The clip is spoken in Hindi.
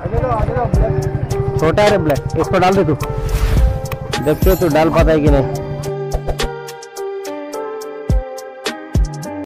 छोटा है रे ब्लैक, इसको डाल दे तू, देखते हो तू डाल पाता है कि नहीं।